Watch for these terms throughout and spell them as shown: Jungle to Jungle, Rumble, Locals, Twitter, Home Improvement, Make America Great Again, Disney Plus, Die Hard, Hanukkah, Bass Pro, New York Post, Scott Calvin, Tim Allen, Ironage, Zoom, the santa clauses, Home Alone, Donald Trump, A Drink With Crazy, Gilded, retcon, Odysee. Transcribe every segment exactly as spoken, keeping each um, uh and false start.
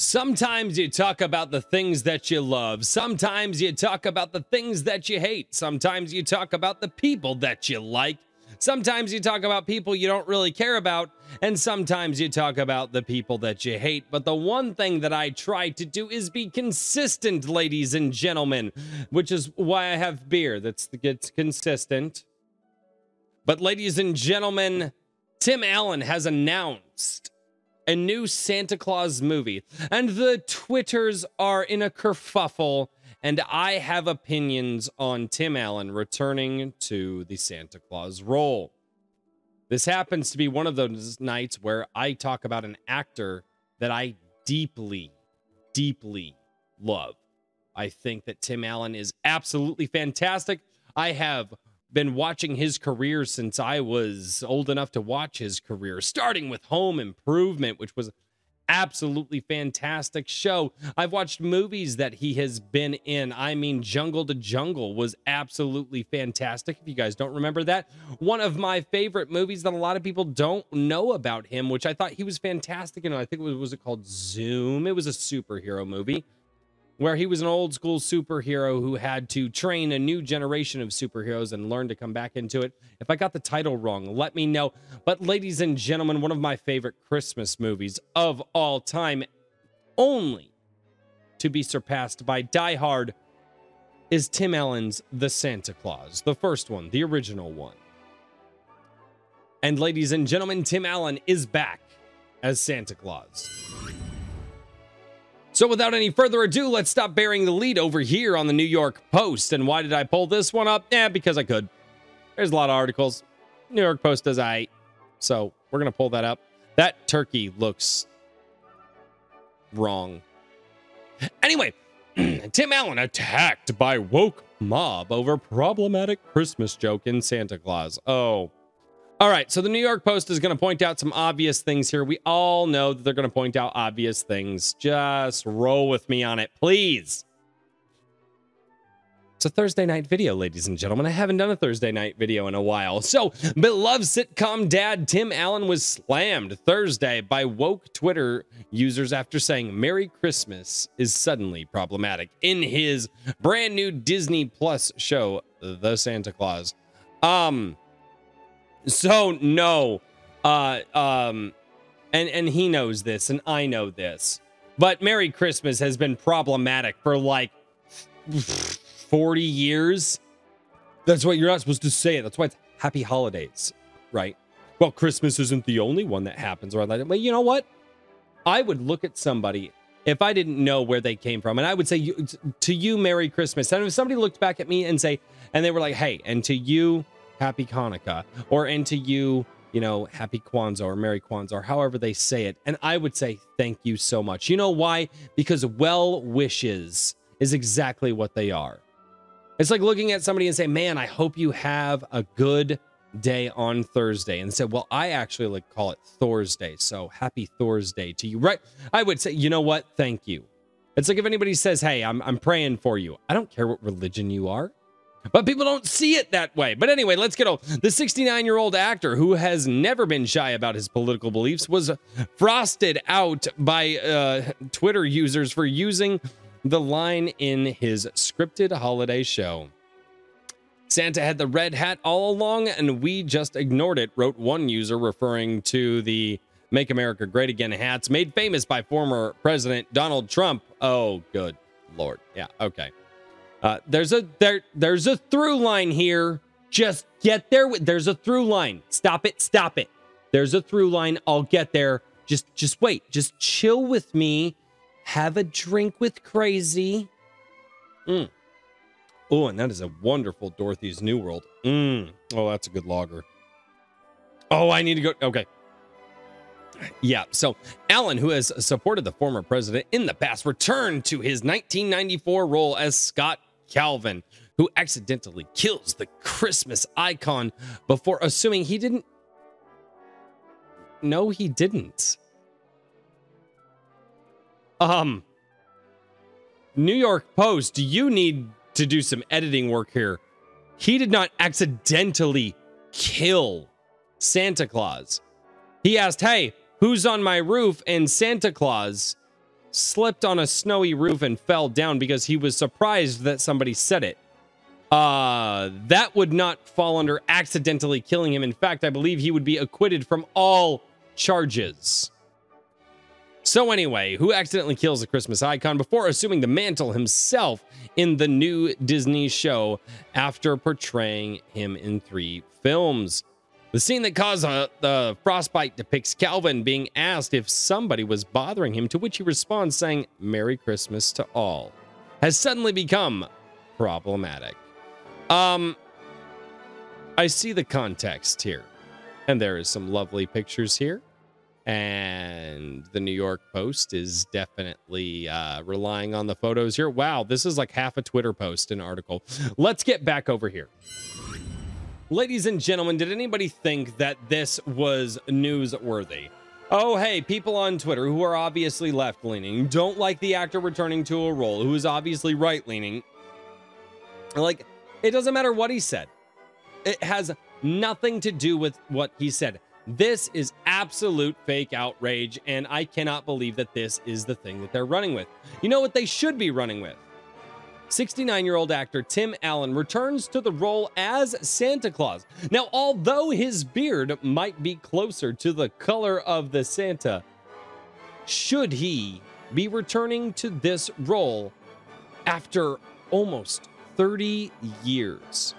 Sometimes you talk about the things that you love. Sometimes you talk about the things that you hate. Sometimes you talk about the people that you like. Sometimes you talk about people you don't really care about, and sometimes you talk about the people that you hate. But the one thing that I try to do is be consistent, ladies and gentlemen, which is why I have beer that's gets consistent. But ladies and gentlemen, Tim Allen has announced a new Santa Claus movie, and the Twitters are in a kerfuffle. And I have opinions on Tim Allen returning to the Santa Claus role. This happens to be one of those nights where I talk about an actor that I deeply, deeply love. I think that Tim Allen is absolutely fantastic. I have been watching his career since I was old enough to watch his career, starting with Home Improvement, which was absolutely fantastic show. I've watched movies that he has been in. I mean, Jungle to Jungle was absolutely fantastic. If you guys don't remember that, one of my favorite movies that a lot of people don't know about him, which I thought he was fantastic in. I think it was, was it called Zoom? It was a superhero movie where he was an old school superhero who had to train a new generation of superheroes and learn to come back into it. If I got the title wrong, let me know. But ladies and gentlemen, one of my favorite Christmas movies of all time, only to be surpassed by Die Hard, is Tim Allen's The Santa Claus, the first one, the original one. And ladies and gentlemen, Tim Allen is back as Santa Claus. So without any further ado, let's stop bearing the lead over here on the New York Post. And why did I pull this one up? Yeah, because I could. There's a lot of articles. New York Post does I. So we're going to pull that up. That turkey looks wrong. Anyway, Tim Allen attacked by woke mob over problematic Christmas joke in Santa Claus. Oh. All right, so the New York Post is going to point out some obvious things here. We all know that they're going to point out obvious things. Just roll with me on it, please. It's a Thursday night video, ladies and gentlemen. I haven't done a Thursday night video in a while. So, beloved sitcom dad Tim Allen was slammed Thursday by woke Twitter users after saying Merry Christmas is suddenly problematic in his brand new Disney Plus show, The Santa Claus. Um... So no, uh, um, and, and he knows this and I know this, but Merry Christmas has been problematic for like forty years. That's what you're not supposed to say. That's why it's Happy Holidays, right? Well, Christmas isn't the only one that happens around that. Well, you know what? I would look at somebody if I didn't know where they came from, and I would say to you, Merry Christmas. And if somebody looked back at me and say, and they were like, hey, and to you, Happy Hanukkah, or and to you, you know, Happy Kwanzaa or Merry Kwanzaa, or however they say it. And I would say, thank you so much. You know why? Because well wishes is exactly what they are. It's like looking at somebody and say, man, I hope you have a good day on Thursday. And said, well, I actually like call it Thursday. So happy Thursday to you, right? I would say, you know what? Thank you. It's like if anybody says, hey, I'm, I'm praying for you. I don't care what religion you are. But people don't see it that way. But anyway, let's get on. The sixty-nine-year-old actor who has never been shy about his political beliefs was frosted out by uh, Twitter users for using the line in his scripted holiday show. Santa had the red hat all along, and we just ignored it, wrote one user, referring to the Make America Great Again hats made famous by former President Donald Trump. Oh, good Lord. Yeah, okay. Uh, there's a there there's a through line here. Just get there. There's a through line. Stop it. Stop it. There's a through line. I'll get there. Just just wait. Just chill with me. Have a drink with Crazy. Mm. Oh, and that is a wonderful Dorothy's New World. Mm. Oh, that's a good lager. Oh, I need to go. Okay. Yeah, so Allen, who has supported the former president in the past, returned to his nineteen ninety-four role as Scott Calvin, who accidentally kills the Christmas icon before assuming he didn't. No, he didn't. Um, New York Post, you need to do some editing work here. He did not accidentally kill Santa Claus. He asked, hey, who's on my roof? And Santa Claus slipped on a snowy roof and fell down because he was surprised that somebody said it. Uh, that would not fall under accidentally killing him. In fact, I believe he would be acquitted from all charges. So anyway, who accidentally kills a Christmas icon before assuming the mantle himself in the new Disney show after portraying him in three films? The scene that caused uh, the frostbite depicts Calvin being asked if somebody was bothering him, to which he responds saying, "Merry Christmas to all," has suddenly become problematic. Um, I see the context here, and there is some lovely pictures here, and the New York Post is definitely uh, relying on the photos here. Wow, this is like half a Twitter post, an article. Let's get back over here. Ladies and gentlemen, did anybody think that this was newsworthy? Oh, hey, people on Twitter who are obviously left-leaning, don't like the actor returning to a role who is obviously right-leaning. Like, it doesn't matter what he said. It has nothing to do with what he said. This is absolute fake outrage, and I cannot believe that this is the thing that they're running with. You know what they should be running with? sixty-nine-year-old actor Tim Allen returns to the role as Santa Claus. Now, although his beard might be closer to the color of the Santa, should he be returning to this role after almost thirty years?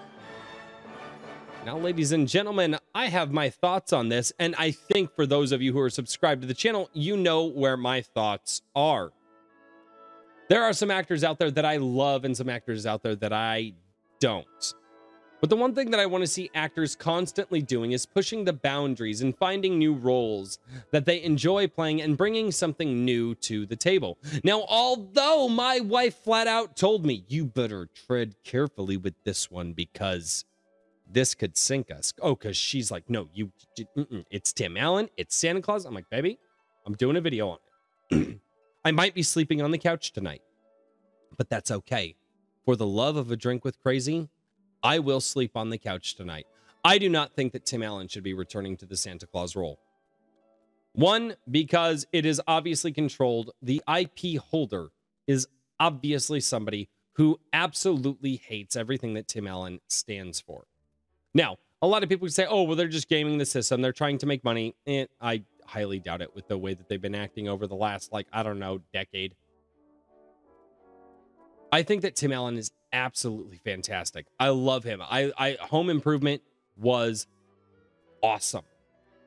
Now, ladies and gentlemen, I have my thoughts on this, and I think for those of you who are subscribed to the channel, you know where my thoughts are. There are some actors out there that I love and some actors out there that I don't. But the one thing that I want to see actors constantly doing is pushing the boundaries and finding new roles that they enjoy playing and bringing something new to the table. Now, although my wife flat out told me, "You better tread carefully with this one because this could sink us." Oh, because she's like, "No, you, mm-mm. It's Tim Allen. It's Santa Claus." I'm like, "Baby, I'm doing a video on it." I might be sleeping on the couch tonight, but that's okay. For the love of A Drink With Crazy, I will sleep on the couch tonight. I do not think that Tim Allen should be returning to the Santa Claus role. One, because it is obviously controlled. The I P holder is obviously somebody who absolutely hates everything that Tim Allen stands for. Now, a lot of people say, "Oh, well, they're just gaming the system. They're trying to make money." And I highly doubt it with the way that they've been acting over the last, like, I don't know, decade. I think that Tim Allen is absolutely fantastic. I love him. I, I Home Improvement was awesome.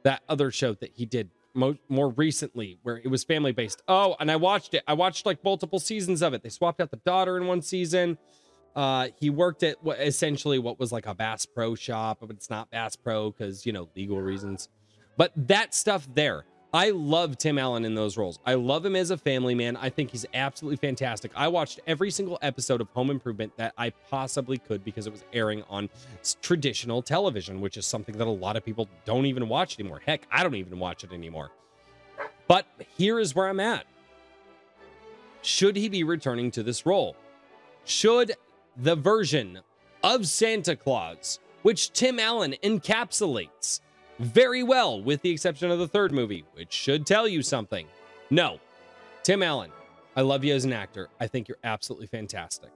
That other show that he did mo more recently where it was family-based. Oh, and I watched it. I watched, like, multiple seasons of it. They swapped out the daughter in one season. Uh, he worked at what, essentially what was like a Bass Pro shop, but it's not Bass Pro because, you know, legal reasons. But that stuff there, I love Tim Allen in those roles. I love him as a family man. I think he's absolutely fantastic. I watched every single episode of Home Improvement that I possibly could because it was airing on traditional television, which is something that a lot of people don't even watch anymore. Heck, I don't even watch it anymore. But here is where I'm at. Should he be returning to this role? Should the version of Santa Claus, which Tim Allen encapsulates very well, with the exception of the third movie, which should tell you something. No. Tim Allen, I love you as an actor. I think you're absolutely fantastic.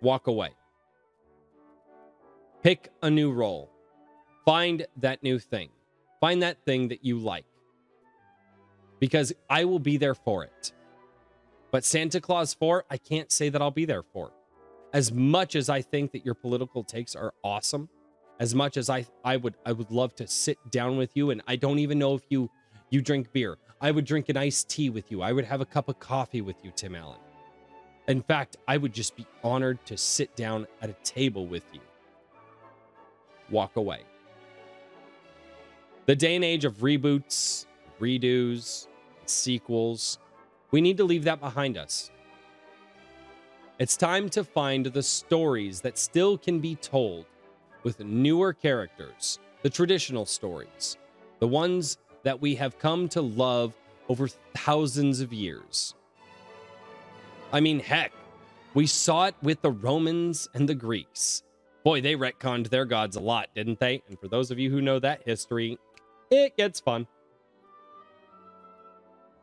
Walk away. Pick a new role. Find that new thing. Find that thing that you like. Because I will be there for it. But Santa Claus four, I can't say that I'll be there for. As much as I think that your political takes are awesome, as much as I, I would I would love to sit down with you, and I don't even know if you, you drink beer. I would drink an iced tea with you. I would have a cup of coffee with you, Tim Allen. In fact, I would just be honored to sit down at a table with you. Walk away. The day and age of reboots, redos, sequels, we need to leave that behind us. It's time to find the stories that still can be told with newer characters, the traditional stories, the ones that we have come to love over thousands of years. I mean, heck, we saw it with the Romans and the Greeks. Boy, they retconned their gods a lot, didn't they? And for those of you who know that history, it gets fun.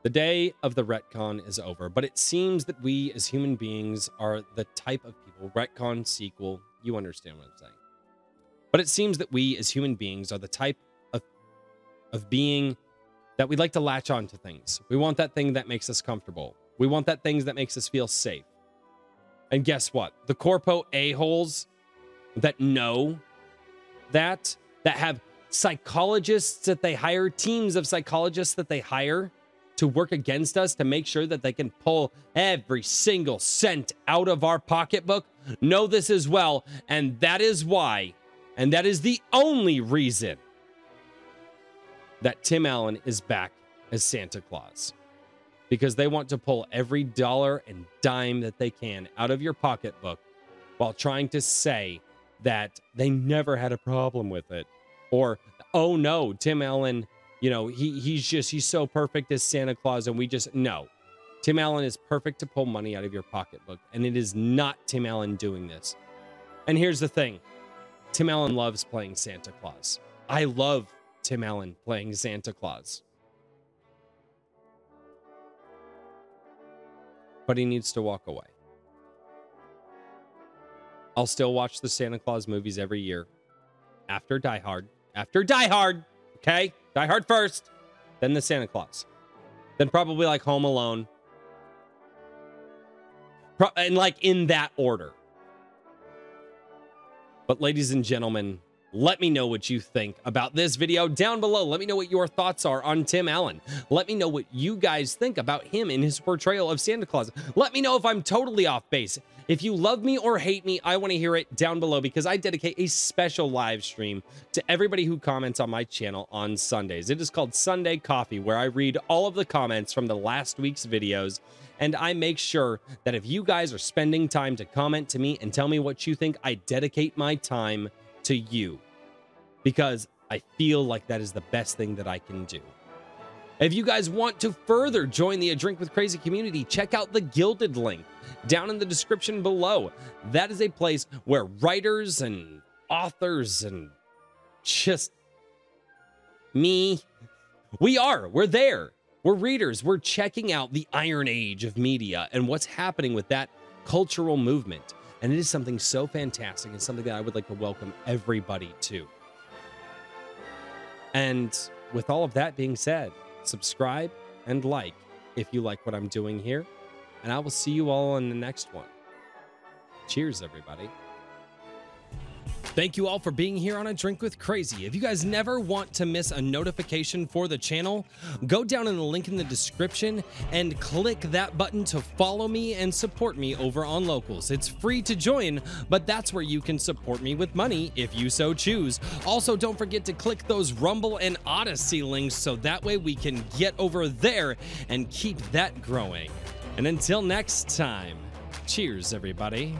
The day of the retcon is over, but it seems that we as human beings are the type of people, retcon, sequel, you understand what I'm saying. But it seems that we as human beings are the type of, of being that we like to latch on to things. We want that thing that makes us comfortable. We want that thing that makes us feel safe. And guess what? The corpo a-holes that know that, that have psychologists that they hire, teams of psychologists that they hire to work against us to make sure that they can pull every single cent out of our pocketbook, know this as well. And that is why, and that is the only reason that Tim Allen is back as Santa Claus, because they want to pull every dollar and dime that they can out of your pocketbook while trying to say that they never had a problem with it. Or, oh no, Tim Allen, you know, he he's just, he's so perfect as Santa Claus and we just, no. Tim Allen is perfect to pull money out of your pocketbook, and it is not Tim Allen doing this. And here's the thing. Tim Allen loves playing Santa Claus. I love Tim Allen playing Santa Claus. But he needs to walk away. I'll still watch the Santa Claus movies every year. After Die Hard. After Die Hard. Okay? Die Hard first. Then the Santa Claus. Then probably like Home Alone. Pro- and like in that order. But ladies and gentlemen, let me know what you think about this video down below. Let me know what your thoughts are on Tim Allen. Let me know what you guys think about him and his portrayal of Santa Claus. Let me know if I'm totally off base. If you love me or hate me, I want to hear it down below, because I dedicate a special live stream to everybody who comments on my channel on Sundays. It is called Sunday Coffee, where I read all of the comments from the last week's videos. And I make sure that if you guys are spending time to comment to me and tell me what you think, I dedicate my time to you, because I feel like that is the best thing that I can do. If you guys want to further join the A Drink With Crazy community, check out the Gilded link down in the description below. That is a place where writers and authors and just me, we are, we're there. We're readers. We're checking out the Iron Age of media and what's happening with that cultural movement. And it is something so fantastic and something that I would like to welcome everybody to. And with all of that being said, subscribe and like if you like what I'm doing here. And I will see you all in the next one. Cheers, everybody. Thank you all for being here on A Drink With Crazy. If you guys never want to miss a notification for the channel, go down in the link in the description and click that button to follow me and support me over on Locals. It's free to join, but that's where you can support me with money if you so choose. Also, don't forget to click those Rumble and Odysee links so that way we can get over there and keep that growing. And until next time, cheers, everybody.